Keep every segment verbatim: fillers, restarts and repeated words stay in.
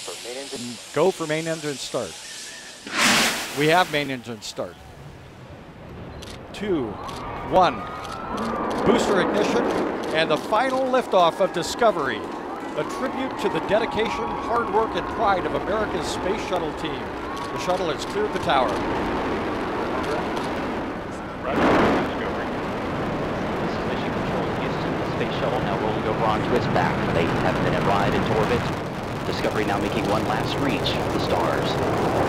for main engine. Go for main engine start. We have main engine start. Two, one, booster ignition, and the final liftoff of Discovery, a tribute to the dedication, hard work, and pride of America's space shuttle team. The shuttle has cleared the tower. Mission Control Houston, the space shuttle now rolling over onto its back for an eight and a half minute ride into orbit. Discovery now making one last reach for the stars.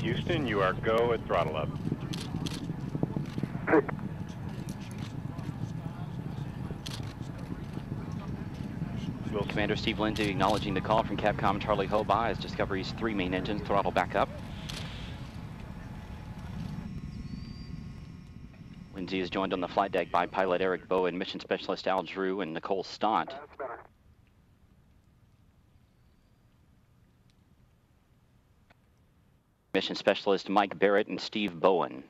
Houston, you are go at throttle up. Commander Steve Lindsey acknowledging the call from CAPCOM Charlie Hoby as Discovery's three main engines throttle back up. Lindsey is joined on the flight deck by pilot Eric Bowen, mission specialist Al Drew, and Nicole Stott. Mission specialist Mike Barrett and Steve Bowen.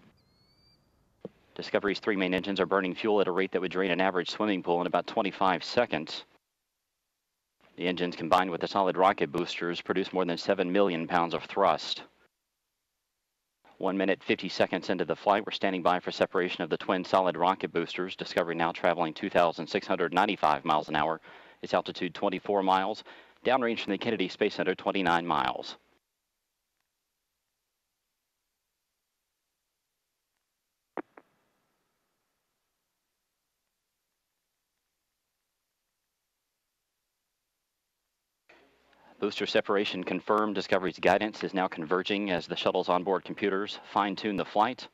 Discovery's three main engines are burning fuel at a rate that would drain an average swimming pool in about twenty-five seconds. The engines, combined with the solid rocket boosters, produce more than seven million pounds of thrust. one minute, fifty seconds into the flight, we're standing by for separation of the twin solid rocket boosters. Discovery now traveling two thousand six hundred ninety-five miles an hour. Its altitude twenty-four miles, downrange from the Kennedy Space Center twenty-nine miles. Booster separation confirmed. Discovery's guidance is now converging as the shuttle's onboard computers fine-tune the flight.